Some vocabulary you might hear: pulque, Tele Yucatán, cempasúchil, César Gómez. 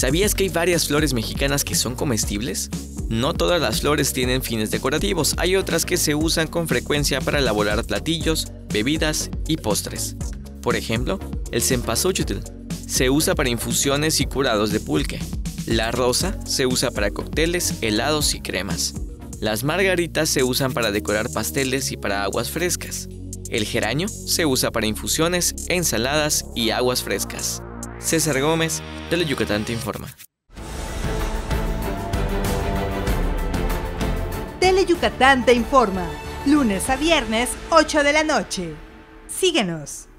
¿Sabías que hay varias flores mexicanas que son comestibles? No todas las flores tienen fines decorativos, hay otras que se usan con frecuencia para elaborar platillos, bebidas y postres. Por ejemplo, el cempasúchil se usa para infusiones y curados de pulque. La rosa se usa para cócteles, helados y cremas. Las margaritas se usan para decorar pasteles y para aguas frescas. El geranio se usa para infusiones, ensaladas y aguas frescas. César Gómez, Tele Yucatán te informa. Tele Yucatán te informa, lunes a viernes, 8 de la noche. Síguenos.